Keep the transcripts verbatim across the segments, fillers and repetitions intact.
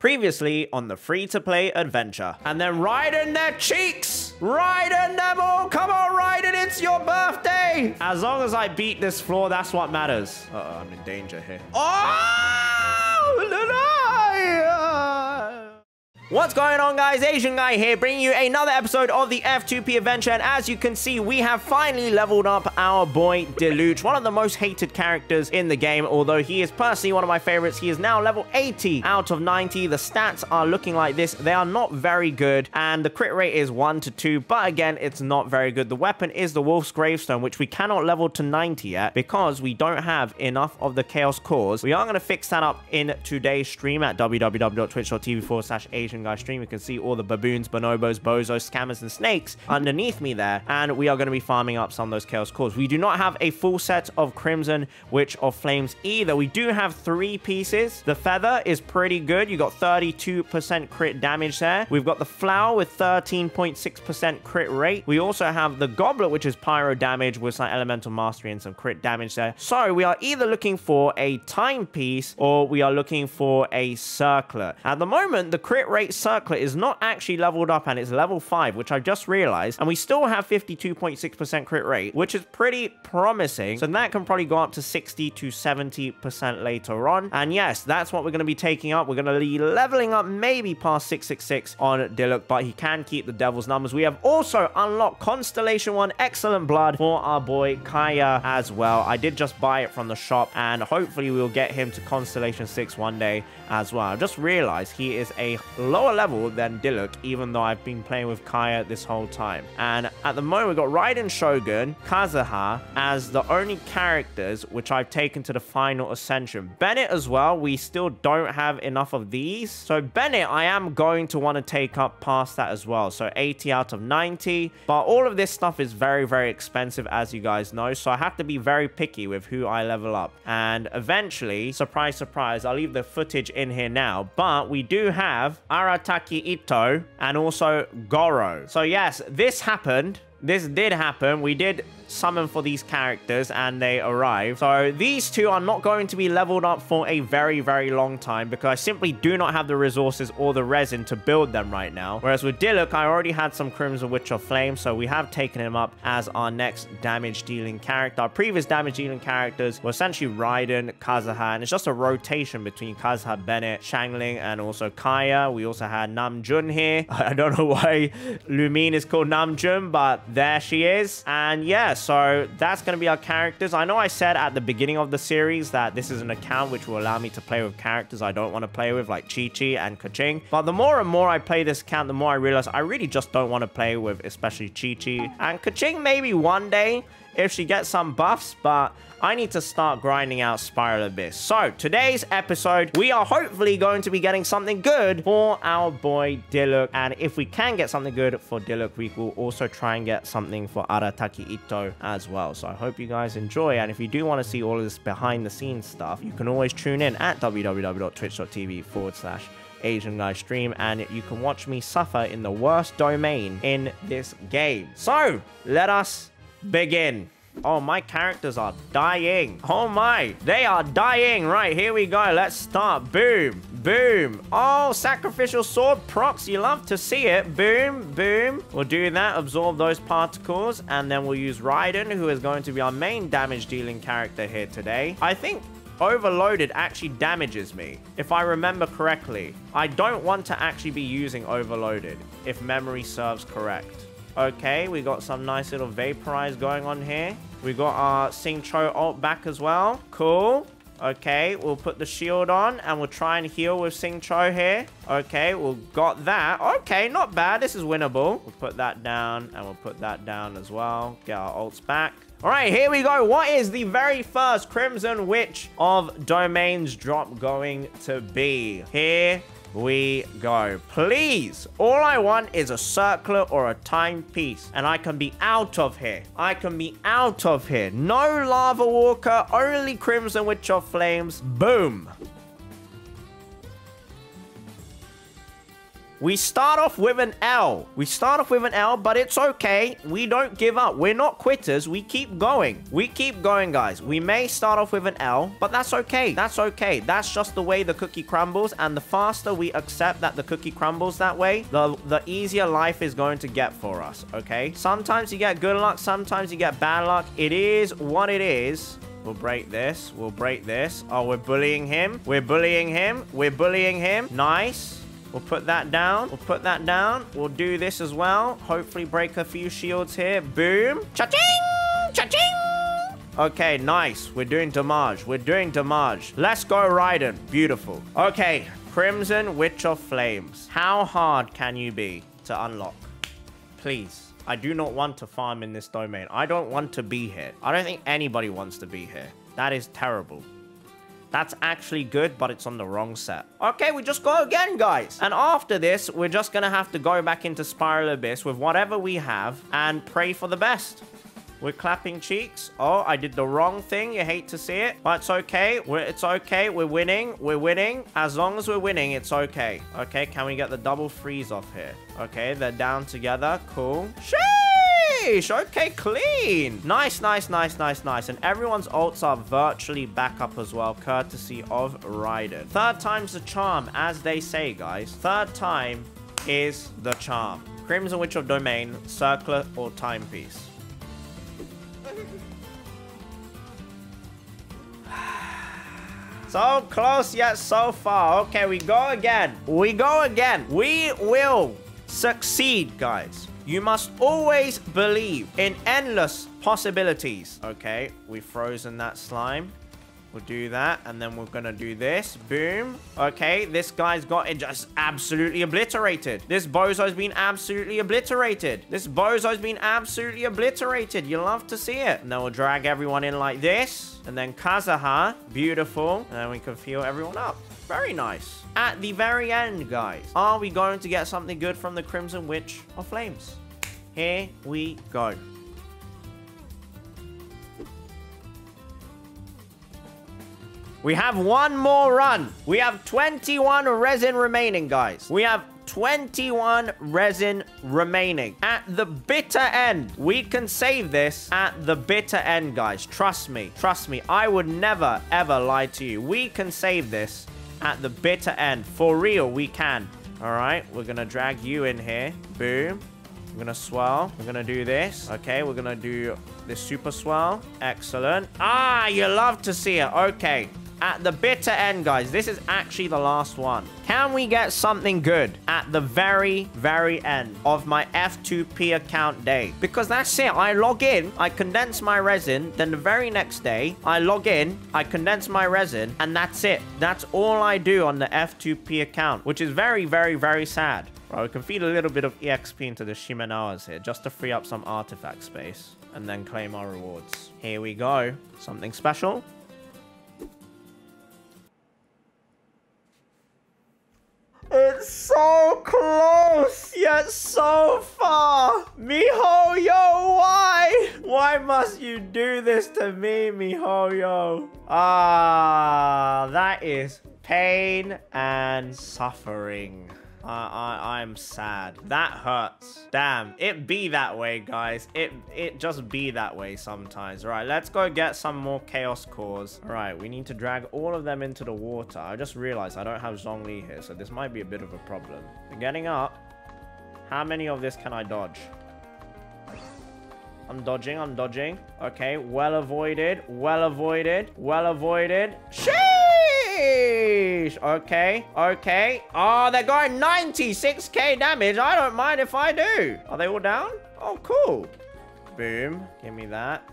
previously on the free-to-play adventure. And then Raiden their cheeks! Raiden them all! Come on, Raiden, it's your birthday! As long as I beat this floor, that's what matters. Uh-oh, I'm in danger here. Oh! Luna! What's going on, guys? Asian Guy here, bringing you another episode of the F two P adventure. And as you can see, we have finally leveled up our boy Diluc, one of the most hated characters in the game, although he is personally one of my favorites. He is now level eighty out of ninety. The stats are looking like this. They are not very good, and the crit rate is one to two, but again, it's not very good. The weapon is the Wolf's Gravestone, which we cannot level to ninety yet because we don't have enough of the Chaos Cores. We are going to fix that up in today's stream at w w w dot twitch dot t v forward slash Asian Guy Stream. You can see all the baboons, bonobos, bozos, scammers, and snakes underneath me there, and we are going to be farming up some of those Chaos Cores. We do not have a full set of Crimson Witch of Flames either. We do have three pieces. The feather is pretty good. You got thirty-two percent crit damage there. We've got the flower with thirteen point six percent crit rate. We also have the goblet, which is pyro damage with some elemental mastery and some crit damage there. So we are either looking for a timepiece or we are looking for a circlet. At the moment, the crit rate circlet is not actually leveled up, and it's level five, which I've just realized, and we still have fifty-two point six percent crit rate, which is pretty promising. So that can probably go up to sixty to seventy percent later on. And yes, that's what we're going to be taking up. We're going to be leveling up maybe past six six six on Diluc, but he can keep the devil's numbers. We have also unlocked Constellation one Excellent Blood for our boy Kaeya as well. I did just buy it from the shop, and hopefully we'll get him to Constellation six one day as well. I've just realized he is a lower level than Diluc, even though I've been playing with Kaeya this whole time. And at the moment, we've got Raiden Shogun, Kazuha as the only characters which I've taken to the final ascension. Bennett as well. We still don't have enough of these. So Bennett, I am going to want to take up past that as well. So eighty out of ninety. But all of this stuff is very, very expensive, as you guys know. So I have to be very picky with who I level up. And eventually, surprise, surprise, I'll leave the footage in here now. But we do have Arataki Itto, and also Goro. So yes, this happened. This did happen. We did summon for these characters, and they arrived. So these two are not going to be leveled up for a very, very long time because I simply do not have the resources or the resin to build them right now. Whereas with Diluc, I already had some Crimson Witch of Flame, so we have taken him up as our next damage-dealing character. Our previous damage-dealing characters were essentially Raiden, Kazuha, and it's just a rotation between Kazuha, Bennett, Xiangling, and also Kaeya. We also had Namjoon here. I don't know why Lumin is called Namjoon, but there she is. And yeah, so that's going to be our characters. I know I said at the beginning of the series that this is an account which will allow me to play with characters I don't want to play with, like Qiqi and Keqing. But the more and more I play this account, the more I realize I really just don't want to play with especially Qiqi and Keqing, maybe one day if she gets some buffs, but I need to start grinding out Spiral Abyss. So today's episode, we are hopefully going to be getting something good for our boy Diluc. And if we can get something good for Diluc, we will also try and get something for Arataki Itto as well. So I hope you guys enjoy. And if you do want to see all of this behind the scenes stuff, you can always tune in at w w w dot twitch dot t v forward slash Asian Guy Stream, and you can watch me suffer in the worst domain in this game. So let us begin. Oh, my characters are dying. Oh my, they are dying. Right, here we go. Let's start. Boom, boom. Oh, sacrificial sword procs. You love to see it. Boom, boom. We'll do that. Absorb those particles. And then we'll use Raiden, who is going to be our main damage dealing character here today. I think Overloaded actually damages me, if I remember correctly. I don't want to actually be using Overloaded, if memory serves correct. Okay, we got some nice little vaporize going on here. We got our Xingqiu ult back as well. Cool. Okay, we'll put the shield on and we'll try and heal with Xingqiu here. Okay, we've got that. Okay, not bad. This is winnable. We'll put that down and we'll put that down as well. Get our ults back. All right, here we go. What is the very first Crimson Witch of Domains drop going to be? Here we go. Please, all I want is a circlet or a timepiece, and I can be out of here. I can be out of here. No Lava Walker, only Crimson Witch of Flames. Boom. We start off with an L. We start off with an L, but it's okay. We don't give up. We're not quitters. We keep going. We keep going, guys. We may start off with an L, but that's okay. That's okay. That's just the way the cookie crumbles. And the faster we accept that the cookie crumbles that way, the, the easier life is going to get for us, okay? Sometimes you get good luck. Sometimes you get bad luck. It is what it is. We'll break this. We'll break this. Oh, we're bullying him. We're bullying him. We're bullying him. Nice. We'll put that down. We'll put that down. We'll do this as well. Hopefully break a few shields here. Boom. Cha-ching! Cha-ching! Okay, nice. We're doing damage. We're doing damage. Let's go, Raiden. Beautiful. Okay. Crimson Witch of Flames. How hard can you be to unlock? Please. I do not want to farm in this domain. I don't want to be here. I don't think anybody wants to be here. That is terrible. That's actually good, but it's on the wrong set. Okay, we just go again, guys. And after this, we're just going to have to go back into Spiral Abyss with whatever we have and pray for the best. We're clapping cheeks. Oh, I did the wrong thing. You hate to see it, but it's okay. We're, it's okay. We're winning. We're winning. As long as we're winning, it's okay. Okay, can we get the double freeze off here? Okay, they're down together. Cool. Shit! Okay, clean. Nice, nice, nice, nice, nice. And everyone's ults are virtually back up as well, courtesy of Raiden. Third time's the charm, as they say, guys. Third time is the charm. Crimson Witch of Domain, Circlet, or Timepiece. So close yet so far. Okay, we go again. We go again. We will succeed, guys. You must always believe in endless possibilities. Okay, we've frozen that slime. We'll do that, and then we're gonna do this. Boom. Okay, this guy's got it just absolutely obliterated. This bozo's been absolutely obliterated. This bozo's been absolutely obliterated. You love to see it. And then we'll drag everyone in like this. And then Kazuha. Beautiful. And then we can feel everyone up. Very nice. At the very end, guys, are we going to get something good from the Crimson Witch of Flames? Here we go. We have one more run. We have twenty-one resin remaining, guys. We have twenty-one resin remaining. At the bitter end, we can save this at the bitter end, guys. Trust me. Trust me. I would never, ever lie to you. We can save this at the bitter end. For real, we can. All right, we're gonna drag you in here. Boom. We're gonna swirl. We're gonna do this. Okay, we're gonna do this super swirl. Excellent. Ah, you love to see it. Okay. At the bitter end, guys, this is actually the last one. Can we get something good at the very, very end of my F two P account day? Because that's it. I log in, I condense my resin, then the very next day, I log in, I condense my resin, and that's it. That's all I do on the F two P account, which is very, very, very sad. Right, we can feed a little bit of E X P into the Shimenawa's here, just to free up some artifact space, and then claim our rewards. Here we go. Something special. It's so close, yet so far. Mihoyo, why? Why must you do this to me, Mihoyo? Ah, that is pain and suffering. I, I, I'm sad. That hurts. Damn, it be that way, guys. It, it just be that way sometimes. Right, let's go get some more chaos cores. All right, we need to drag all of them into the water. I just realized I don't have Zhongli here, so this might be a bit of a problem. They're getting up. How many of this can I dodge? I'm dodging, I'm dodging. Okay, well avoided, well avoided, well avoided. Shit! Okay, okay. Oh, they're going ninety-six K damage. I don't mind if I do. Are they all down? Oh, cool. Boom. Give me that.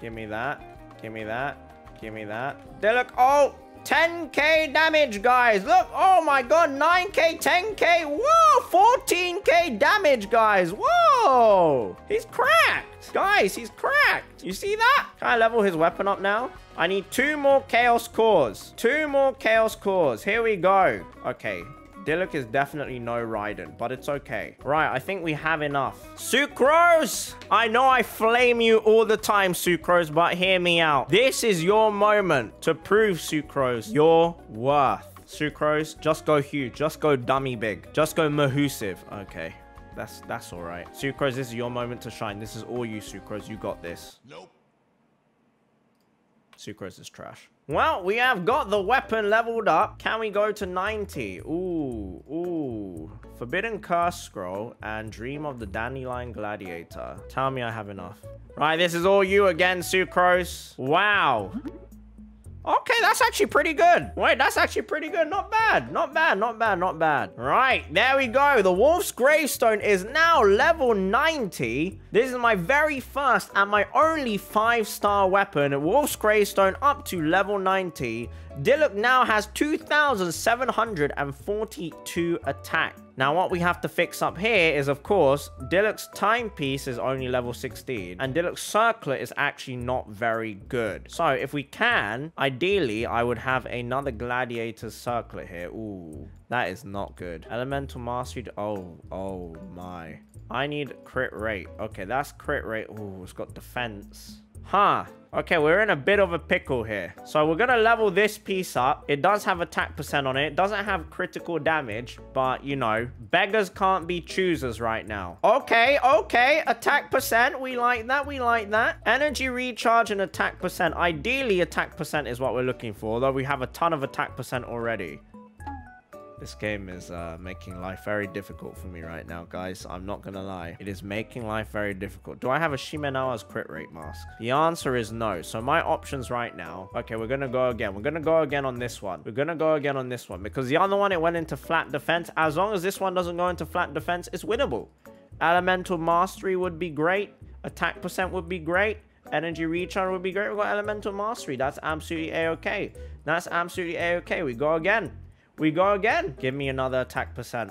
Give me that. Give me that. Give me that. Diluc. Oh, ten K damage, guys. Look. Oh, my God. nine K, ten K. Whoa. fourteen K damage, guys. Whoa. He's cracked. Guys, he's cracked. You see that? Can I level his weapon up now? I need two more chaos cores. Two more chaos cores. Here we go. Okay. Diluc is definitely no Raiden, but it's okay. Right, I think we have enough. Sucrose! I know I flame you all the time, Sucrose, but hear me out. This is your moment to prove, Sucrose, your worth. Sucrose, just go huge. Just go dummy big. Just go mahoosive. Okay. That's that's all right. Sucrose, this is your moment to shine. This is all you, Sucrose. You got this. Nope. Sucrose is trash. Well, we have got the weapon leveled up. Can we go to ninety? Ooh, ooh. Forbidden Curse Scroll and Dream of the Dandelion Gladiator. Tell me I have enough. Right, this is all you again, Sucrose. Wow. Okay, that's actually pretty good. Wait, that's actually pretty good. Not bad. Not bad. Not bad. Not bad. Right, there we go. The Wolf's Gravestone is now level ninety. This is my very first and my only five-star weapon. Wolf's Gravestone up to level ninety. Diluc now has two thousand seven hundred forty-two attack. Now, what we have to fix up here is, of course, Diluc's timepiece is only level sixteen, and Diluc's circlet is actually not very good. So, if we can, ideally, I would have another Gladiator's circlet here. Ooh, that is not good. Elemental Mastery. Oh, oh my. I need crit rate. Okay, that's crit rate. Ooh, it's got defense. Huh. Okay, we're in a bit of a pickle here. So we're going to level this piece up. It does have attack percent on it. It doesn't have critical damage. But, you know, beggars can't be choosers right now. Okay, okay. Attack percent. We like that. We like that. Energy recharge and attack percent. Ideally, attack percent is what we're looking for. Although we have a ton of attack percent already. This game is uh, making life very difficult for me right now, guys. I'm not going to lie. It is making life very difficult. Do I have a Shimenawa's crit rate mask? The answer is no. So my options right now... Okay, we're going to go again. We're going to go again on this one. We're going to go again on this one. Because the other one, it went into flat defense. As long as this one doesn't go into flat defense, it's winnable. Elemental Mastery would be great. Attack percent would be great. Energy recharge would be great. We've got Elemental Mastery. That's absolutely A-okay. That's absolutely A-okay. We go again. We go again. Give me another attack percent.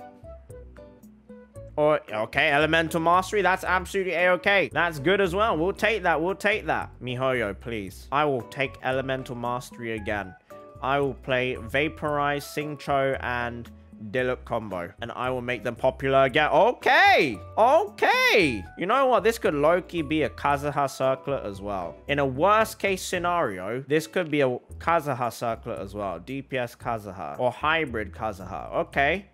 Or, okay, Elemental Mastery. That's absolutely A-okay. That's good as well. We'll take that. We'll take that. Mihoyo, please. I will take Elemental Mastery again. I will play Vaporize, Xingqiu, and Diluc combo. And I will make them popular again. Okay. Okay. You know what? This could low-key be a Kazuha circlet as well. In a worst-case scenario, this could be a Kazuha circlet as well. D P S Kazuha or hybrid Kazuha. Okay.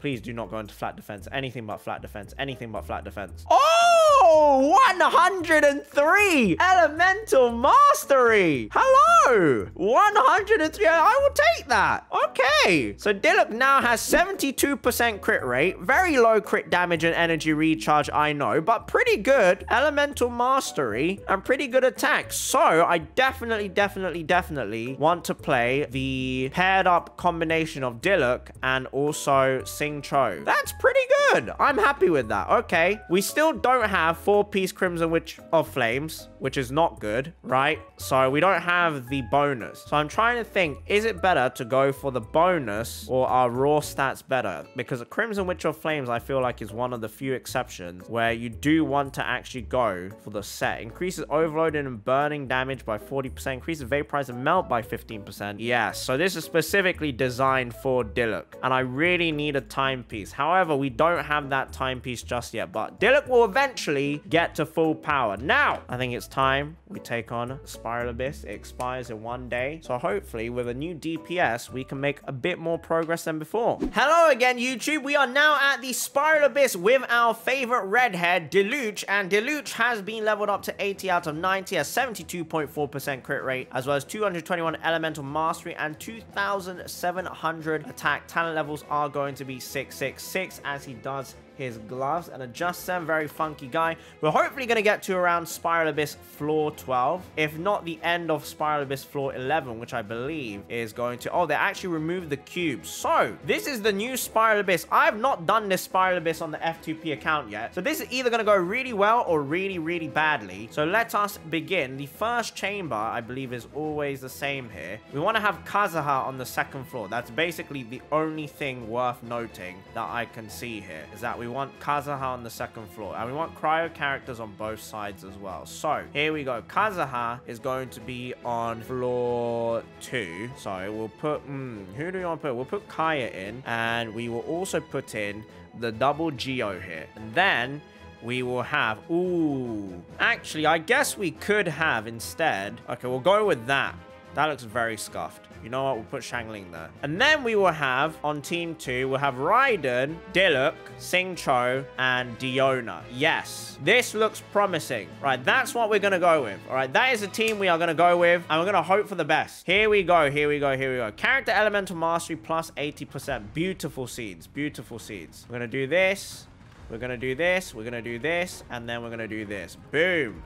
Please do not go into flat defense. Anything but flat defense. Anything but flat defense. Oh, one hundred three Elemental Mastery. Hello. one hundred three. I will take that. Okay. So Diluc now has seventy-two percent crit rate. Very low crit damage and energy recharge, I know. But pretty good Elemental Mastery and pretty good attack. So I definitely, definitely, definitely want to play the paired up combination of Diluc and also Sing. Cho. That's pretty good. I'm happy with that. Okay. We still don't have four-piece Crimson Witch of Flames, which is not good, right? So we don't have the bonus. So I'm trying to think, is it better to go for the bonus or are raw stats better? Because a Crimson Witch of Flames, I feel like, is one of the few exceptions where you do want to actually go for the set. Increases overloading and burning damage by forty percent. Increases vaporize and melt by fifteen percent. Yeah, so this is specifically designed for Diluc. And I really need a timepiece. However, we don't have that timepiece just yet, but Diluc will eventually get to full power. Now, I think it's time we take on Spiral Abyss. It expires in one day. So hopefully with a new D P S, we can make a bit more progress than before. Hello again, YouTube. We are now at the Spiral Abyss with our favorite redhead, Diluc. And Diluc has been leveled up to eighty out of ninety at seventy-two point four percent crit rate, as well as two hundred twenty-one Elemental Mastery and two thousand seven hundred attack. Talent levels are going to be six six six as he does his gloves and adjusts them. Very funky guy. We're hopefully going to get to around Spiral Abyss floor twelve, if not the end of Spiral Abyss floor eleven, which I believe is going to... Oh, they actually removed the cubes. So this is the new Spiral Abyss. I've not done this Spiral Abyss on the F two P account yet, so this is either going to go really well or really, really badly. So let us begin. The first chamber, I believe, is always the same here. We want to have Kazuha on the second floor. That's basically the only thing worth noting that I can see here, is that we We want Kazuha on the second floor, and we want cryo characters on both sides as well. So here we go. Kazuha is going to be on floor two. So we'll put, mm, who do we want to put? We'll put Kaeya in, and we will also put in the double Geo here. And then we will have, ooh, actually, I guess we could have instead. Okay, we'll go with that. That looks very scuffed. You know what? We'll put Xiangling there. And then we will have, on team two, we'll have Raiden, Diluc, Xingqiu, and Diona. Yes. This looks promising. Right, that's what we're going to go with. All right, that is the team we are going to go with, and we're going to hope for the best. Here we go, here we go, here we go. Character Elemental Mastery plus eighty percent. Beautiful seeds, beautiful seeds. We're going to do this. We're going to do this. We're going to do this. And then we're going to do this. Boom.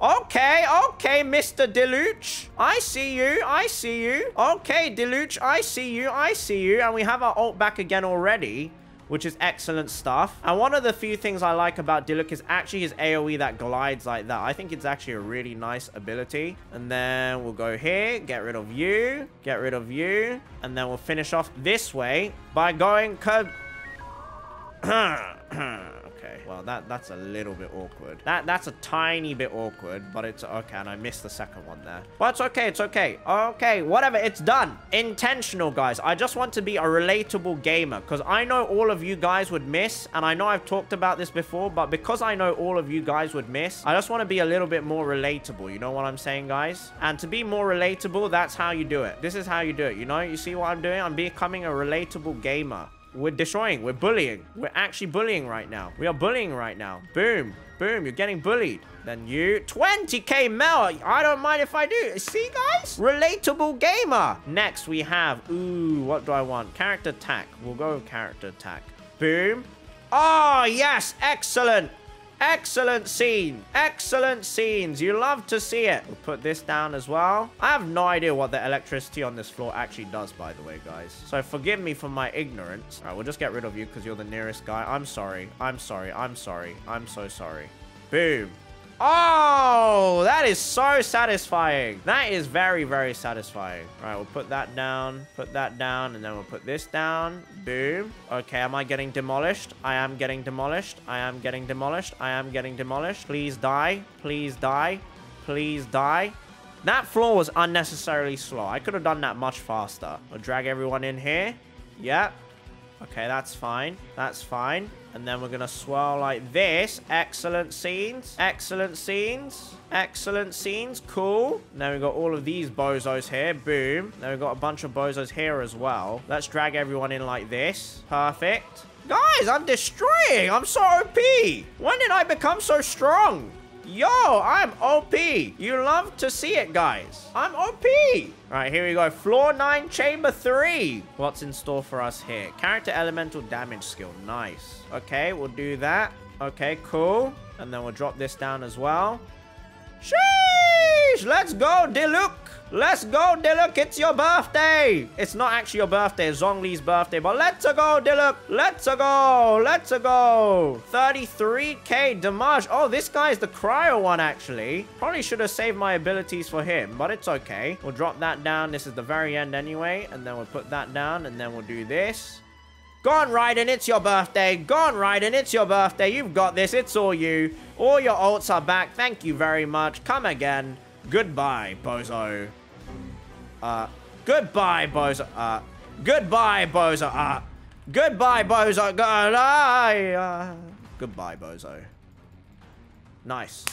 Okay, okay, Mister Diluc. I see you, I see you. Okay, Diluc, I see you, I see you. And we have our ult back again already, which is excellent stuff. And one of the few things I like about Diluc is actually his AoE that glides like that. I think it's actually a really nice ability. And then we'll go here, get rid of you, get rid of you. And then we'll finish off this way by going curve. Okay, well, that that's a little bit awkward. That that's a tiny bit awkward, but it's okay. And I missed the second one there, but it's okay, it's okay. Okay, whatever, it's done. Intentional, guys. I just want to be a relatable gamer, because I know all of you guys would miss, and I know I've talked about this before, but because I know all of you guys would miss, I just want to be a little bit more relatable. You know what I'm saying, guys? And to be more relatable, that's how you do it. This is how you do it. You know, you see what I'm doing? I'm becoming a relatable gamer. We're destroying. We're bullying. We're actually bullying right now. We are bullying right now. Boom. Boom. You're getting bullied. Then you. twenty K Mel. I don't mind if I do. See, guys? Relatable gamer. Next, we have... Ooh, what do I want? Character attack. We'll go with character attack. Boom. Oh, yes. Excellent. Excellent scene. Excellent scenes. You love to see it. We'll put this down as well. I have no idea what the electricity on this floor actually does, by the way, guys. So forgive me for my ignorance. All right, we'll just get rid of you because you're the nearest guy. I'm sorry. I'm sorry. I'm sorry. I'm so sorry. Boom. Oh, that is so satisfying. That is very, very satisfying. All right, we'll put that down, put that down, and then we'll put this down. Boom. Okay, am I getting demolished? I am getting demolished. I am getting demolished. I am getting demolished. Please die. Please die. Please die. That floor was unnecessarily slow. I could have done that much faster. We'll drag everyone in here. Yep. Okay, that's fine. That's fine. And then we're going to swirl like this. Excellent scenes. Excellent scenes. Excellent scenes. Cool. Now we've got all of these bozos here. Boom. Now we've got a bunch of bozos here as well. Let's drag everyone in like this. Perfect. Guys, I'm destroying. I'm so O P. When did I become so strong? Yo, I'm O P. You love to see it, guys. I'm O P. All right, here we go. Floor nine, chamber three. What's in store for us here? Character elemental damage skill. Nice. Okay, we'll do that. Okay, cool. And then we'll drop this down as well. Sheesh! Let's go, Diluc. Let's go, Diluc. It's your birthday. It's not actually your birthday. It's Zhongli's birthday. But let's go, Diluc. Let's go. Let's go. thirty-three K damage. Oh, this guy is the cryo one, actually. Probably should have saved my abilities for him, but it's okay. We'll drop that down. This is the very end anyway. And then we'll put that down. And then we'll do this. Go on, Raiden. It's your birthday. Go on, Raiden. It's your birthday. You've got this. It's all you. All your ults are back. Thank you very much. Come again. Goodbye, bozo. Uh, goodbye, bozo. Uh, goodbye, bozo. Uh, goodbye, bozo. Goodbye, uh, goodbye, bozo. Nice.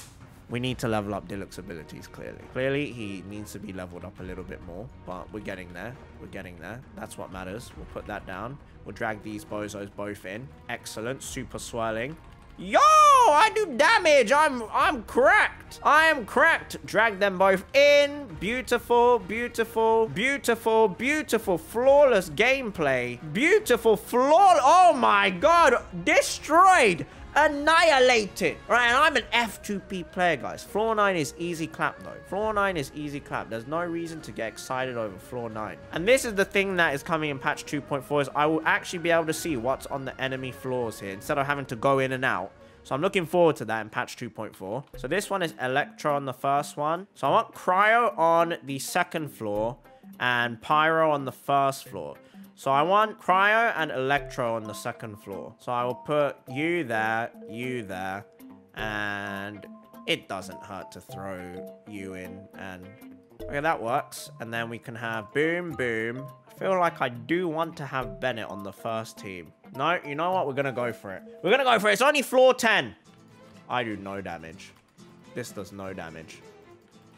We need to level up Diluc's abilities, clearly. Clearly, he needs to be leveled up a little bit more, but we're getting there. We're getting there. That's what matters. We'll put that down. We'll drag these bozos both in. Excellent. Super swirling. Yo, I do damage. I'm I'm cracked. I am cracked. Drag them both in. Beautiful, beautiful, beautiful, beautiful, flawless gameplay. Beautiful, flawless. Oh my god. Destroyed. Annihilated. All right, and I'm an F two P player, guys. Floor nine is easy clap, though. Floor nine is easy clap. There's no reason to get excited over floor nine. And this is the thing that is coming in patch two point four, is I will actually be able to see what's on the enemy floors here instead of having to go in and out. So I'm looking forward to that in patch two point four. So this one is Electro on the first one. So I want Cryo on the second floor and Pyro on the first floor. So I want Cryo and Electro on the second floor. So I will put you there, you there, and it doesn't hurt to throw you in. And okay, that works. And then we can have Boom Boom. I feel like I do want to have Bennett on the first team. No, you know what? We're going to go for it. We're going to go for it. It's only floor ten. I do no damage. This does no damage.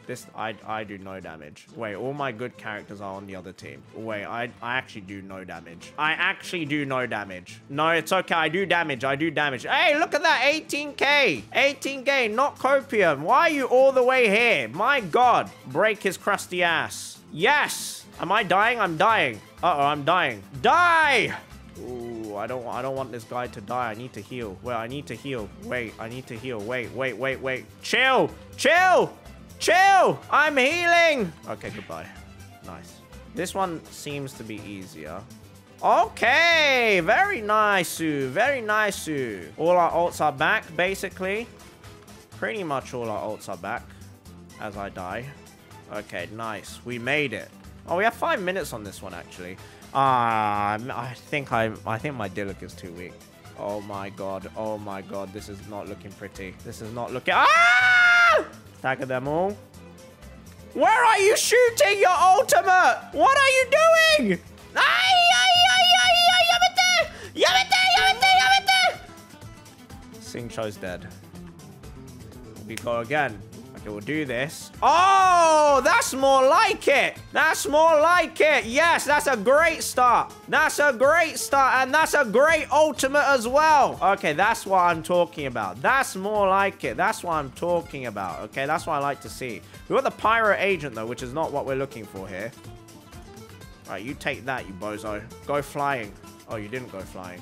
This, I, I do no damage. Wait, all my good characters are on the other team. Wait, I, I actually do no damage. I actually do no damage. No, it's okay. I do damage. I do damage. Hey, look at that. eighteen K. eighteen K, not Copium. Why are you all the way here? My God. Break his crusty ass. Yes. Am I dying? I'm dying. Uh-oh, I'm dying. Die! Ooh, I don't, I don't want this guy to die. I need to heal. Wait, I need to heal. Wait, I need to heal. Wait, wait, wait, wait. Chill. Chill. Chill! I'm healing! Okay, goodbye. Nice. This one seems to be easier. Okay! Very nice, -oo. Very nice, -oo. All our ults are back, basically. Pretty much all our ults are back as I die. Okay, nice. We made it. Oh, we have five minutes on this one, actually. Ah, uh, I think I, I think my Diluc is too weak. Oh, my God. Oh, my God. This is not looking pretty. This is not looking... Ah! Stagger them all. Where are you shooting your ultimate? What are you doing? Ay, ay, ay, ay, ay, yamete! Yamete, yamete, yamete! Xingqiu's dead. We go again. Okay, we'll do this. Oh, that's more like it. That's more like it. Yes, that's a great start. That's a great start. And that's a great ultimate as well. Okay, that's what I'm talking about. That's more like it. That's what I'm talking about. Okay, that's what I like to see. We got the Pyro Agent, though, which is not what we're looking for here. All right, you take that, you bozo. Go flying. Oh, you didn't go flying.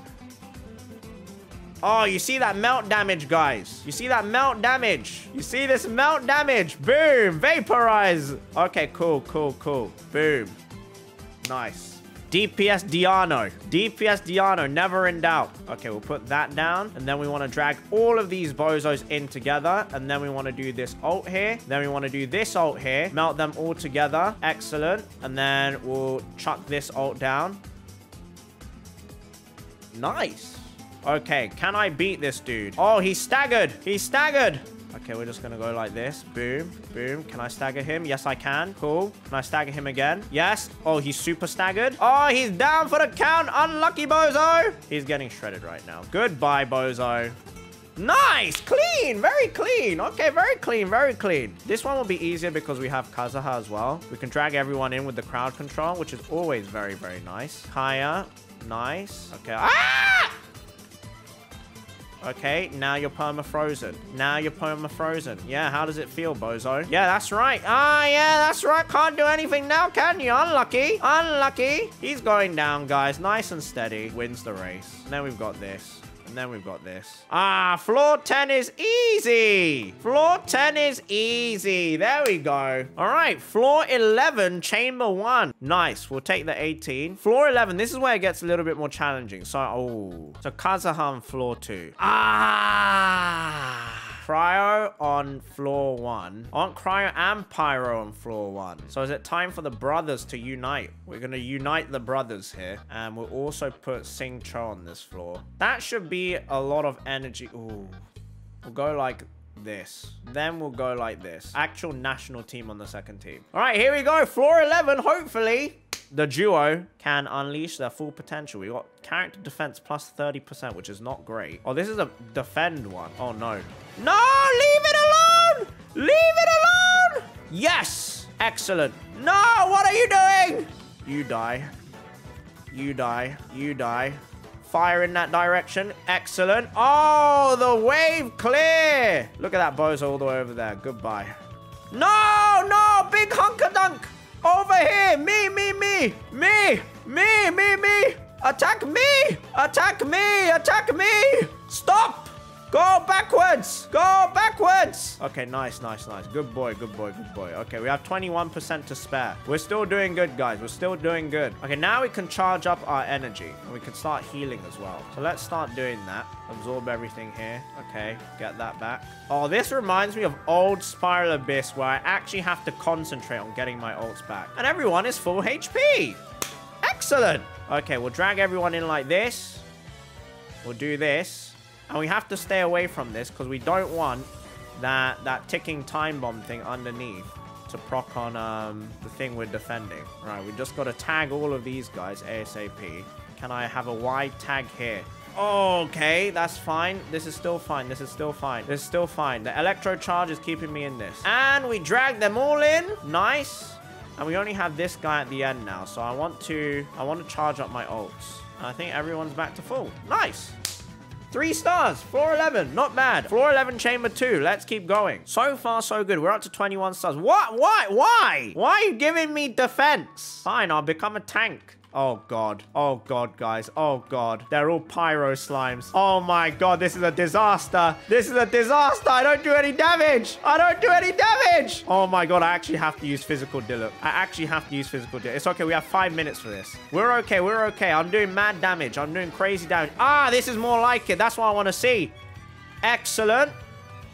Oh, you see that melt damage, guys. You see that melt damage. You see this melt damage. Boom. Vaporize. Okay, cool, cool, cool. Boom. Nice. D P S Diano. D P S Diano. Never in doubt. Okay, we'll put that down. And then we want to drag all of these bozos in together. And then we want to do this ult here. Then we want to do this ult here. Melt them all together. Excellent. And then we'll chuck this ult down. Nice. Okay, can I beat this dude? Oh, he's staggered. He's staggered. Okay, we're just gonna go like this. Boom, boom. Can I stagger him? Yes, I can. Cool. Can I stagger him again? Yes. Oh, he's super staggered. Oh, he's down for the count. Unlucky bozo. He's getting shredded right now. Goodbye, bozo. Nice. Clean. Very clean. Okay, very clean. Very clean. This one will be easier because we have Kazuha as well. We can drag everyone in with the crowd control, which is always very, very nice. Kaeya. Nice. Okay. Ah! Okay, now you're perma-frozen. Now you're perma-frozen. Yeah, how does it feel, bozo? Yeah, that's right. Ah, yeah, that's right. Can't do anything now, can you? Unlucky. Unlucky. He's going down, guys. Nice and steady. Wins the race. And then we've got this. And then we've got this. Ah, floor ten is easy. Floor ten is easy. There we go. All right, floor eleven, chamber one. Nice, we'll take the eighteen. Floor eleven, this is where it gets a little bit more challenging. So, oh. So, Kazahan, floor two. Ah! Cryo on floor one. Aren't Cryo and Pyro on floor one? So is it time for the brothers to unite? We're going to unite the brothers here. And we'll also put Xingqiu on this floor. That should be a lot of energy. Ooh. We'll go like this. Then we'll go like this. Actual national team on the second team. All right, here we go. Floor eleven, hopefully. The duo can unleash their full potential. We got character defense plus thirty percent, which is not great. Oh, this is a defend one. Oh, no. No, leave it alone! Leave it alone! Yes! Excellent. No, what are you doing? You die. You die. You die. Fire in that direction. Excellent. Oh, the wave clear! Look at that bozo all the way over there. Goodbye. No, no, big hunk-a-dunk! Over here! Me, me, me! Me! Me, me, me! Attack me! Attack me! Attack me! Stop! Go backwards! Go backwards! Okay, nice, nice, nice. Good boy, good boy, good boy. Okay, we have twenty-one percent to spare. We're still doing good, guys. We're still doing good. Okay, now we can charge up our energy. And we can start healing as well. So let's start doing that. Absorb everything here. Okay, get that back. Oh, this reminds me of old Spiral Abyss where I actually have to concentrate on getting my ults back. And everyone is full H P. Excellent. Okay, we'll drag everyone in like this. We'll do this. And we have to stay away from this because we don't want that, that ticking time bomb thing underneath to proc on um, the thing we're defending. All right, we just got to tag all of these guys ASAP. Can I have a wide tag here? Okay, that's fine. This is still fine. This is still fine. This is still fine. The electro charge is keeping me in this. And we drag them all in. Nice. And we only have this guy at the end now. So I want to I want to charge up my ults. And I think everyone's back to full. Nice. Three stars. Floor eleven. Not bad. Floor eleven, Chamber two. Let's keep going. So far, so good. We're up to twenty-one stars. What? Why? Why? Why are you giving me defense? Fine, I'll become a tank. Oh, God. Oh, God, guys. Oh, God. They're all pyro slimes. Oh, my God. This is a disaster. This is a disaster. I don't do any damage. I don't do any damage. Oh, my God. I actually have to use physical Diluc. I actually have to use physical Diluc. It's okay. We have five minutes for this. We're okay. We're okay. I'm doing mad damage. I'm doing crazy damage. Ah, this is more like it. That's what I want to see. Excellent.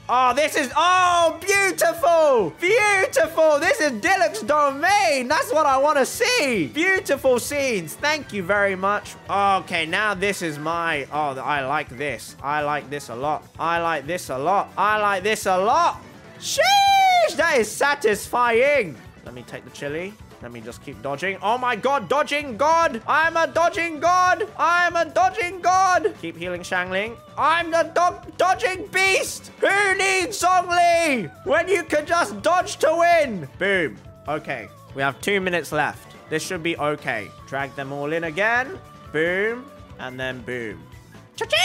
Oh, this is... Oh, beautiful! Beautiful! This is Diluc's domain! That's what I want to see! Beautiful scenes! Thank you very much. Okay, now this is my... Oh, I like this. I like this a lot. I like this a lot. I like this a lot! Sheesh! That is satisfying! Let me take the chili. Let me just keep dodging. Oh my God, dodging God. I'm a dodging God. I'm a dodging God. Keep healing Xiangling. I'm the do dodging beast. Who needs Zhongli when you can just dodge to win? Boom. Okay. We have two minutes left. This should be okay. Drag them all in again. Boom. And then boom. Cha-ching!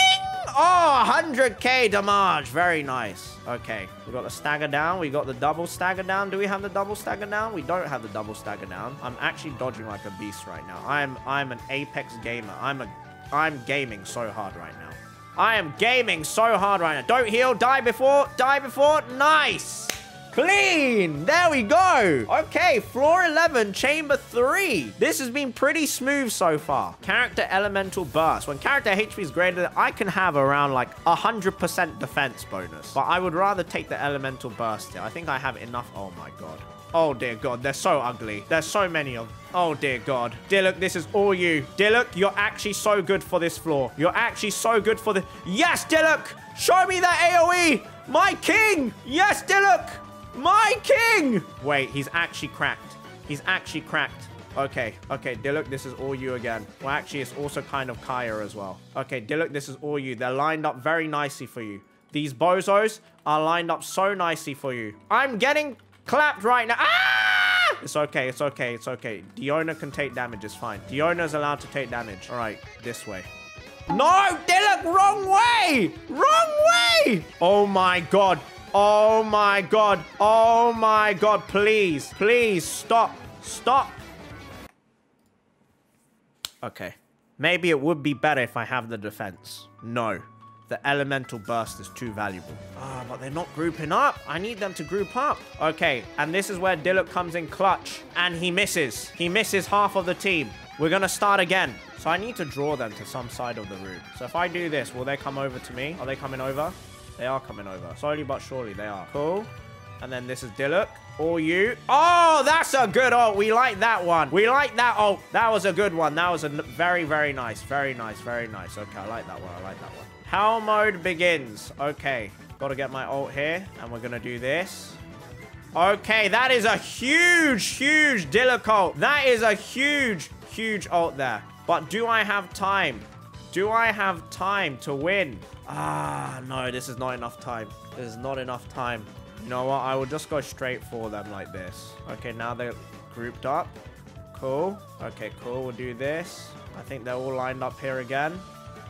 Oh, one hundred K damage. Very nice. Okay. We got the stagger down. We got the double stagger down. Do we have the double stagger down? We don't have the double stagger down. I'm actually dodging like a beast right now. I'm I'm an apex gamer. I'm a I'm gaming so hard right now. I am gaming so hard right now. Don't heal. Die before. Die before. Nice. Clean. There we go. Okay, floor eleven, chamber three. This has been pretty smooth so far. Character elemental burst. When character H P is greater than, I can have around like one hundred percent defense bonus. But I would rather take the elemental burst here. I think I have enough. Oh my God. Oh dear God, they're so ugly. There's so many of them. Oh dear God. Diluc, this is all you. Diluc, you're actually so good for this floor. You're actually so good for the... Yes, Diluc! Show me that AoE! My king! Yes, Diluc! My king! Wait, he's actually cracked. He's actually cracked. Okay, okay, Diluc, this is all you again. Well, actually, it's also kind of Kaeya as well. Okay, Diluc, this is all you. They're lined up very nicely for you. These bozos are lined up so nicely for you. I'm getting clapped right now. Ah! It's okay, it's okay, it's okay. Diona can take damage, it's fine. Diona's allowed to take damage. All right, this way. No, Diluc, wrong way! Wrong way! Oh my God. Oh my God. Oh my God. Please. Please stop. Stop. Okay. Maybe it would be better if I have the defense. No. The elemental burst is too valuable. Ah, oh, but they're not grouping up. I need them to group up. Okay. And this is where Diluc comes in clutch. And he misses. He misses half of the team. We're going to start again. So I need to draw them to some side of the room. So if I do this, will they come over to me? Are they coming over? They are coming over. Slowly but surely, they are. Cool. And then this is Diluc. All you. Oh, that's a good ult. We like that one. We like that ult. That was a good one. That was a very, very nice. Very nice. Very nice. Okay, I like that one. I like that one. Hell mode begins. Okay. Got to get my ult here. And we're going to do this. Okay, that is a huge, huge Diluc ult. That is a huge, huge ult there. But do I have time? Do I have time to win? Ah, no, this is not enough time. This is not enough time. You know what? I will just go straight for them like this. Okay, now they're grouped up. Cool. Okay, cool. We'll do this. I think they're all lined up here again.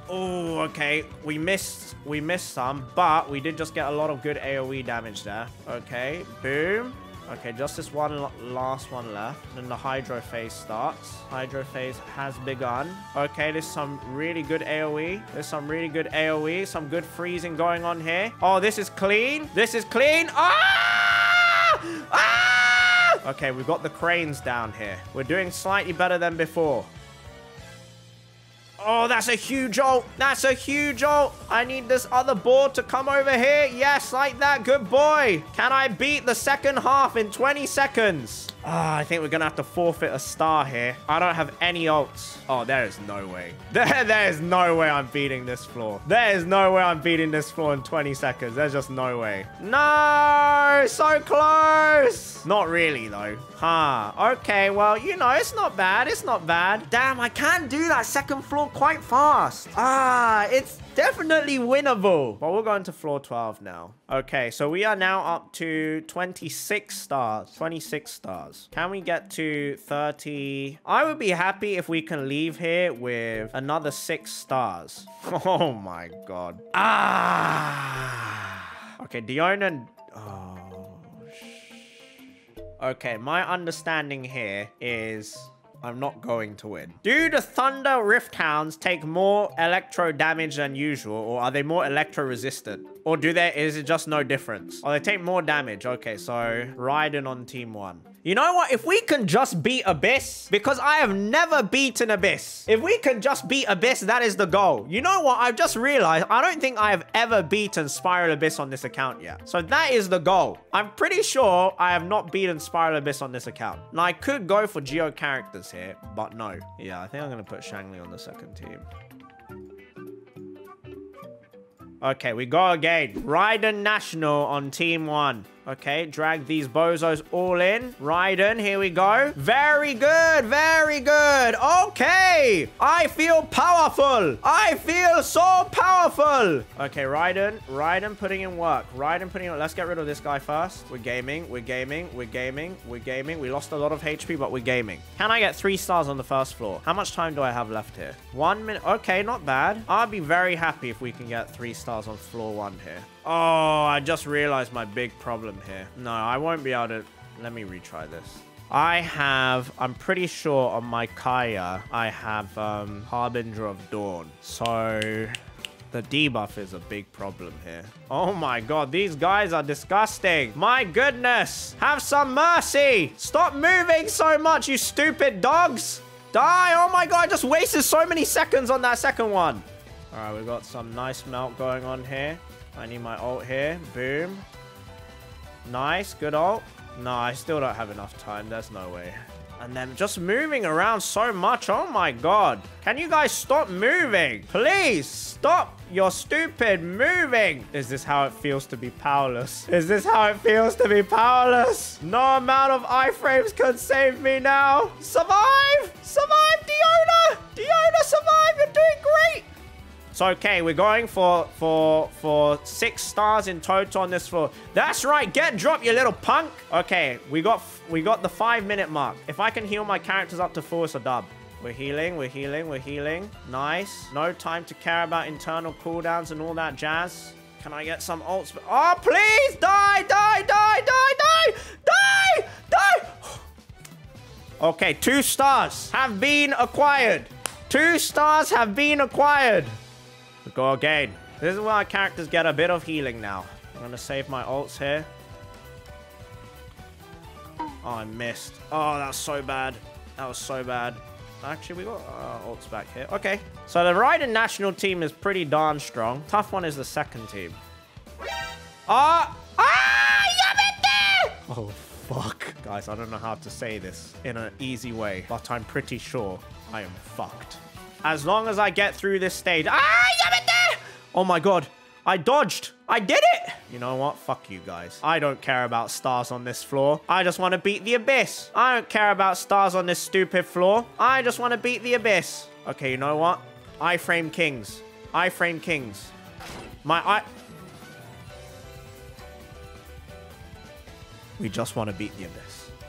Oh, okay. We missed. We missed some, but we did just get a lot of good AoE damage there. Okay, boom. Okay, just this one last one left. Then the hydro phase starts. Hydro phase has begun. Okay, there's some really good AoE. There's some really good AoE. Some good freezing going on here. Oh, this is clean. This is clean. Ah! Ah! Okay, we've got the cranes down here. We're doing slightly better than before. Oh, that's a huge ult. That's a huge ult. I need this other board to come over here. Yes, like that. Good boy. Can I beat the second half in twenty seconds? Ah, I think we're going to have to forfeit a star here. I don't have any ults. Oh, there is no way. There, there is no way I'm beating this floor. There is no way I'm beating this floor in twenty seconds. There's just no way. No, so close. Not really, though. Huh. Okay, well, you know, it's not bad. It's not bad. Damn, I can do that second floor quite fast. Ah, it's definitely winnable. Well, we're going to floor twelve now. Okay, so we are now up to twenty-six stars. twenty-six stars. Can we get to thirty? I would be happy if we can leave here with another six stars. Oh my god. Ah. Okay, Diona. Oh. Shh. Okay, my understanding here is I'm not going to win. Do the Thunder Rift Hounds take more electro damage than usual, or are they more electro resistant? Or do they, is it just no difference? Oh, they take more damage. Okay, so Raiden on team one. You know what? If we can just beat Abyss, because I have never beaten Abyss. If we can just beat Abyss, that is the goal. You know what? I've just realized I don't think I have ever beaten Spiral Abyss on this account yet. So that is the goal. I'm pretty sure I have not beaten Spiral Abyss on this account. Now, I could go for Geo characters here, but no. Yeah, I think I'm going to put Xiangling on the second team. Okay, we go again. Raiden National on team one. Okay, drag these bozos all in. Raiden, here we go. Very good, very good. Okay, I feel powerful. I feel so powerful. Okay, Raiden, Raiden putting in work. Raiden putting in, let's get rid of this guy first. We're gaming, we're gaming, we're gaming, we're gaming. We lost a lot of H P, but we're gaming. Can I get three stars on the first floor? How much time do I have left here? One minute, okay, not bad. I'll be very happy if we can get three stars on floor one here. Oh, I just realized my big problem here. No, I won't be able to. Let me retry this. I have, I'm pretty sure on my Kaeya, I have um, Harbinger of Dawn. So the debuff is a big problem here. Oh my god, these guys are disgusting. My goodness, have some mercy. Stop moving so much, you stupid dogs. Die, oh my god, I just wasted so many seconds on that second one. All right, we've got some nice melt going on here. I need my ult here. Boom. Nice. Good ult. No, I still don't have enough time. There's no way. And then just moving around so much. Oh, my God. Can you guys stop moving? Please stop your stupid moving. Is this how it feels to be powerless? Is this how it feels to be powerless? No amount of iframes can save me now. Survive. Survive, Diona. Diona, survive. You're doing great. It's okay, we're going for for for six stars in total on this floor. That's right, get dropped, you little punk. Okay, we got we got the five minute mark. If I can heal my characters up to full, it's a dub. We're healing, we're healing, we're healing. Nice. No time to care about internal cooldowns and all that jazz. Can I get some ults? Oh, please die, die, die, die, die, die, die. Okay, two stars have been acquired. Two stars have been acquired. Go again. This is where our characters get a bit of healing now. I'm going to save my ults here. Oh, I missed. Oh, that was so bad. That was so bad. Actually, we got our ults back here. Okay. So the Raiden National team is pretty darn strong. Tough one is the second team. Ah! Oh, ah! Yamete! Oh, fuck. Guys, I don't know how to say this in an easy way, but I'm pretty sure I am fucked. As long as I get through this stage. Ah, yamete! Oh my god. I dodged. I did it. You know what? Fuck you guys. I don't care about stars on this floor. I just want to beat the Abyss. I don't care about stars on this stupid floor. I just want to beat the Abyss. Okay, you know what? Iframe Kings. Iframe Kings. My I... We just want to beat the Abyss.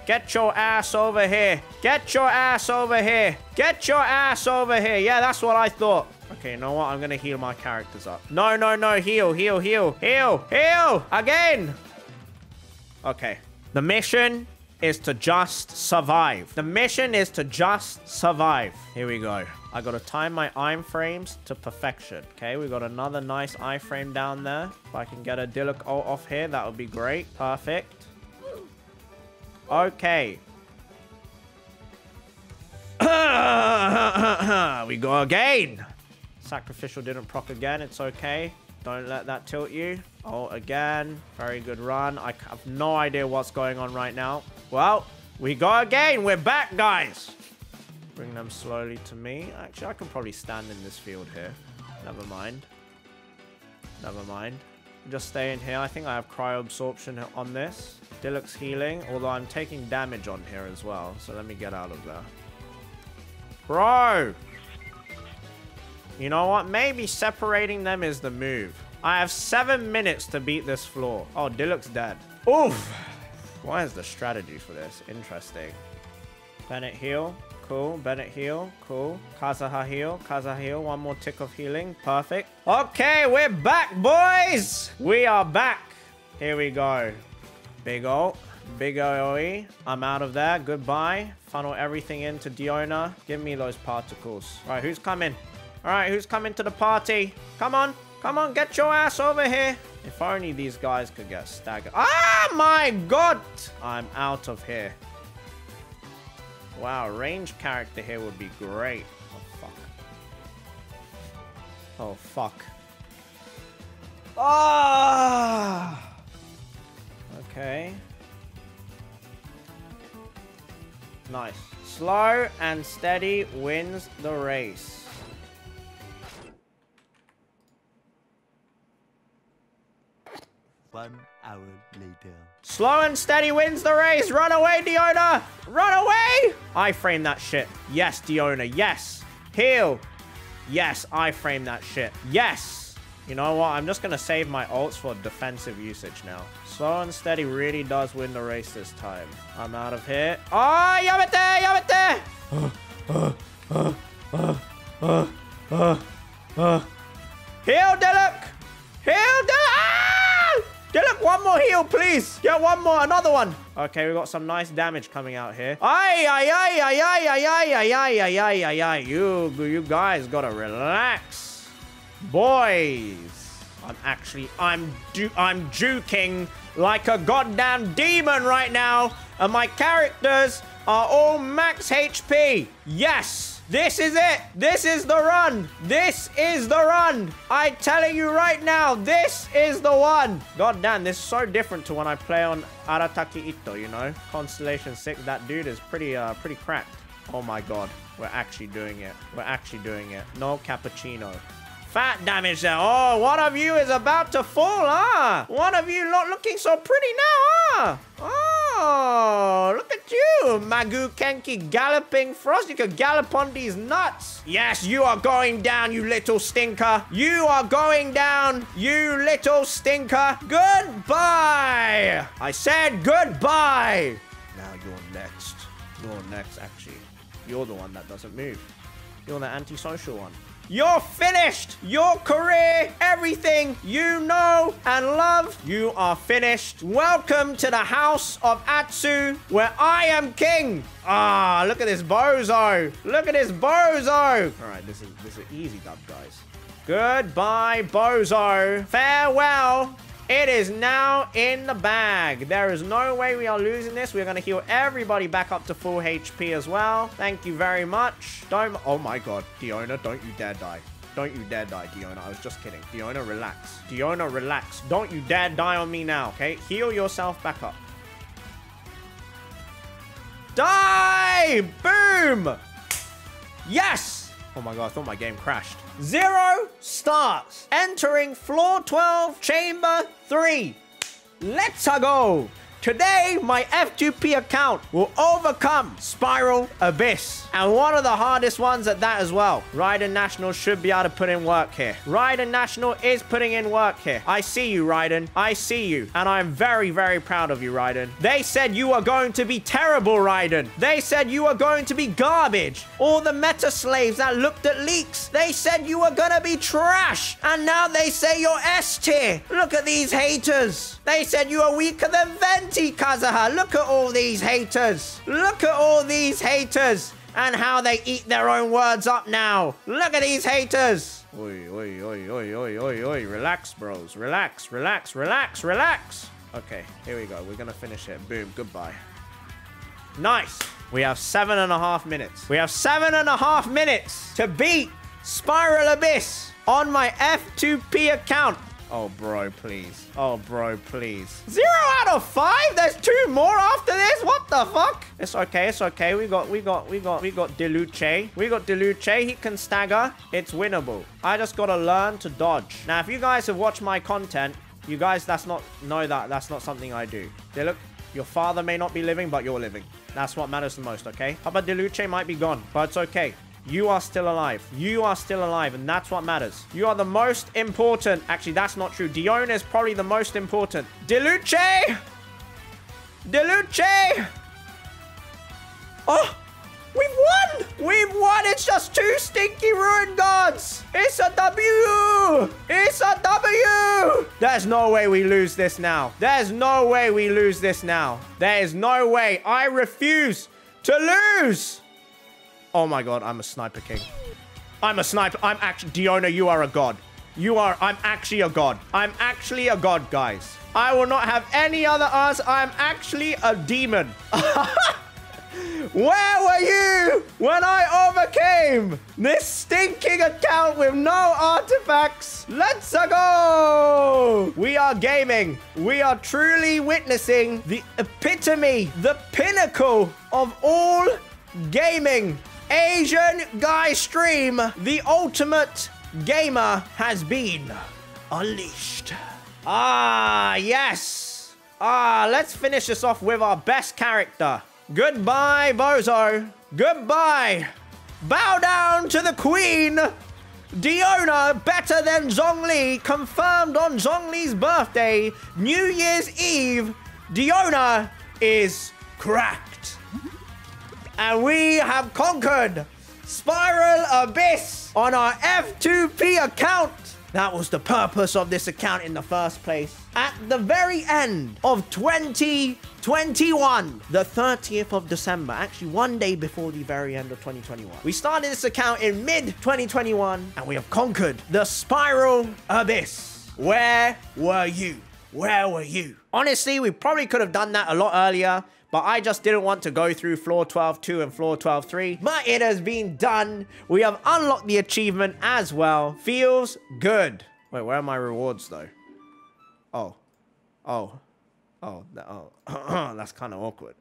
Get your ass over here. Get your ass over here. Get your ass over here. Yeah, that's what I thought. Okay, you know what? I'm going to heal my characters up. No, no, no. Heal, heal, heal, heal, heal. Again. Okay. The mission is to just survive. The mission is to just survive. Here we go. I got to time my iframes to perfection. Okay, we got another nice iframe down there. If I can get a Diluc ult off here, that would be great. Perfect. Okay. We go again. Sacrificial didn't proc again. It's okay. Don't let that tilt you. Oh, again. Very good run. I have no idea what's going on right now. Well, We go again. We're back, guys. Bring them slowly to me. Actually, I can probably stand in this field here. Never mind. Never mind. Just stay in here. I think I have cryoabsorption on this. Diluc's healing, although I'm taking damage on here as well. So let me get out of there. Bro! You know what? Maybe separating them is the move. I have seven minutes to beat this floor. Oh, Diluc's dead. Oof! What is the strategy for this? Interesting. Bennett heal. Cool. Bennett heal. Cool. Kazuha heal. Kazuha heal. One more tick of healing. Perfect. Okay, we're back, boys! We are back. Here we go. Big ol'. Big O E. I'm out of there. Goodbye. Funnel everything into Diona. Give me those particles. All right, who's coming? All right, who's coming to the party? Come on. Come on, get your ass over here. If only these guys could get staggered. Ah, my God. I'm out of here. Wow, range character here would be great. Oh, fuck. Oh, fuck. Ah. Okay. Nice. Slow and steady wins the race. One hour later. Slow and steady wins the race. Run away, Diona. Run away. I frame that shit. Yes, Diona. Yes. Heal. Yes, I frame that shit. Yes. You know what? I'm just going to save my ults for defensive usage now. Slow and steady really does win the race this time. I'm out of here. Oh, yamete, yamete. Uh, uh, uh, uh, uh, uh. Heal, Diluc. Heal, Diluc. Ah! Diluc, one more heal, please. Yeah, one more. Another one. Okay, we got some nice damage coming out here. Ay, ay, ay, ay, ay, ay, ay, ay, ay, ay, ay, ay. You, you guys gotta relax. Boys. I'm actually, I'm, ju I'm juking like a goddamn demon right now. And my characters are all max H P. Yes. This is it. This is the run. This is the run. I'm telling you right now, this is the one. God damn, this is so different to when I play on Arataki Itto, you know? Constellation six, that dude is pretty, uh, pretty cracked. Oh my God. We're actually doing it. We're actually doing it. No cappuccino. Fat damage there. Oh, one of you is about to fall, huh? One of you not looking so pretty now, huh? Oh. Oh, look at you, Maguu Kenki galloping frost. You can gallop on these nuts. Yes, you are going down, you little stinker. You are going down, you little stinker. Goodbye. I said goodbye. Now you're next. You're next, actually. You're the one that doesn't move. You're the antisocial one. You're finished. Your career, everything you know and love, you are finished. Welcome to the house of Atsu, where I am king. Ah, look at this bozo. Look at this bozo. All right, this is this is easy dub, guys. Goodbye, bozo. Farewell. It is now in the bag. There is no way we are losing this. We're going to heal everybody back up to full H P as well. Thank you very much. Don't... Oh, my God. Diona, don't you dare die. Don't you dare die, Diona. I was just kidding. Diona, relax. Diona, relax. Don't you dare die on me now, okay? Heal yourself back up. Die! Boom! Yes! Oh, my God. I thought my game crashed. Zero starts. Entering floor twelve, chamber three. Let's go. Today, my F two P account will overcome Spiral Abyss. And one of the hardest ones at that as well. Raiden National should be able to put in work here. Raiden National is putting in work here. I see you, Raiden. I see you. And I'm very, very proud of you, Raiden. They said you are going to be terrible, Raiden. They said you are going to be garbage. All the meta slaves that looked at leaks, they said you were going to be trash. And now they say you're S tier. Look at these haters. They said you are weaker than Vent. Kazuha, look at all these haters. Look at all these haters and how they eat their own words up now. Look at these haters. Oi, oi, oi, oi, oi, oi, oi. Relax, bros. Relax, relax, relax, relax. Okay, here we go. We're going to finish it. Boom. Goodbye. Nice. We have seven and a half minutes. We have seven and a half minutes to beat Spiral Abyss on my F two P account. Oh, bro, please. Oh, bro, please. Zero out of five? There's two more after this? What the fuck? It's okay. It's okay. We got, we got, we got, we got Diluc. We got Diluc. He can stagger. It's winnable. I just got to learn to dodge. Now, if you guys have watched my content, you guys, that's not, know that that's not something I do. Diluc, your father may not be living, but you're living. That's what matters the most, okay? Papa Diluc might be gone, but it's okay. You are still alive. You are still alive, and that's what matters. You are the most important. Actually, that's not true. Diona is probably the most important. Diluc! Diluc! Oh! We've won! We've won! It's just two stinky ruined gods! It's a W! It's a W! There's no way we lose this now. There's no way we lose this now. There is no way. I refuse to lose! Oh my god, I'm a sniper king. I'm a sniper. I'm actually... Diona, you are a god. You are... I'm actually a god. I'm actually a god, guys. I will not have any other us. I'm actually a demon. Where were you when I overcame this stinking account with no artifacts? Let's go! We are gaming. We are truly witnessing the epitome, the pinnacle of all gaming. Asian Guy Stream, the ultimate gamer, has been unleashed. Ah, yes. Ah, let's finish this off with our best character. Goodbye, Bozo. Goodbye. Bow down to the Queen. Diona, better than Zhongli, confirmed on Zhongli's birthday, New Year's Eve. Diona is cracked. And we have conquered Spiral Abyss on our F two P account. That was the purpose of this account in the first place. At the very end of twenty twenty-one, the thirtieth of December, actually one day before the very end of twenty twenty-one, we started this account in mid twenty twenty-one, and we have conquered the Spiral Abyss. Where were you? Where were you? Honestly, we probably could have done that a lot earlier, but I just didn't want to go through floor twelve two and floor twelve three. But it has been done. We have unlocked the achievement as well. Feels good. Wait, where are my rewards though? Oh. Oh. Oh. Oh. That's kind of awkward.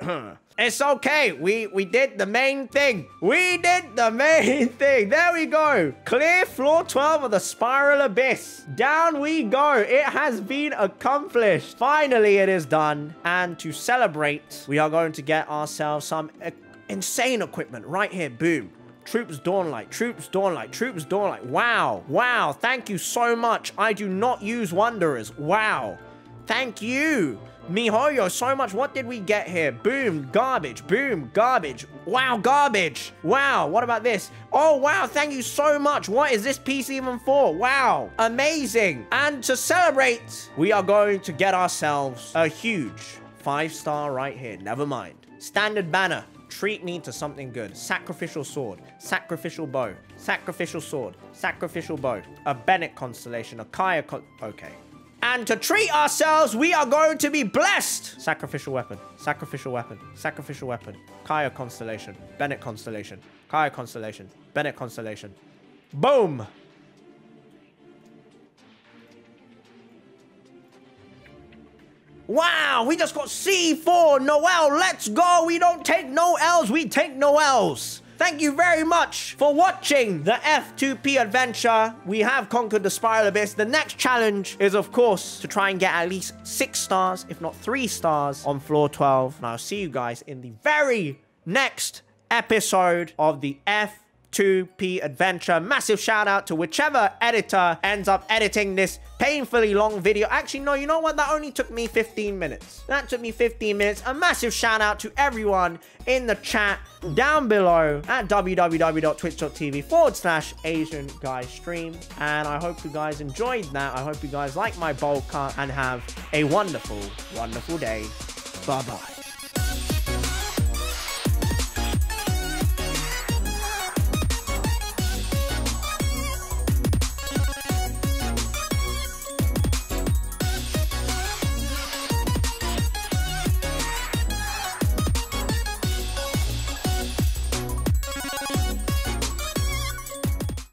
It's okay. We, we did the main thing. We did the main thing. There we go. Clear floor twelve of the Spiral Abyss. Down we go. It has been accomplished. Finally, it is done. And to celebrate, we are going to get ourselves some uh, insane equipment right here. Boom. Troops Dawnlight, Troops Dawnlight, Troops Dawnlight. Wow. Wow. Thank you so much. I do not use Wanderers. Wow. Thank you. Mihoyo, so much. What did we get here? Boom, garbage. Boom, garbage. Wow, garbage. Wow, what about this? Oh, wow, thank you so much. What is this piece even for? Wow, amazing. And to celebrate, we are going to get ourselves a huge five-star right here. Never mind. Standard banner. Treat me to something good. Sacrificial sword. Sacrificial bow. Sacrificial sword. Sacrificial bow. A Bennett constellation. A Kaeya con... Okay. And to treat ourselves, we are going to be blessed. Sacrificial weapon, sacrificial weapon, sacrificial weapon. Kaeya constellation, Bennett constellation, Kaeya constellation, Bennett constellation. Boom. Wow, we just got C four, Noelle. Let's go. We don't take no L's, we take Noelle's. Thank you very much for watching the F two P adventure. We have conquered the Spiral Abyss. The next challenge is, of course, to try and get at least six stars, if not three stars, on floor twelve. And I'll see you guys in the very next episode of the F two P adventure. Massive shout out to whichever editor ends up editing this painfully long video. Actually, no, you know what? That only took me fifteen minutes. That took me fifteen minutes. A massive shout out to everyone in the chat down below at www.twitch.tv forward slash AsianGuyStream. And I hope you guys enjoyed that. I hope you guys like my bowl cut and have a wonderful, wonderful day. Bye-bye.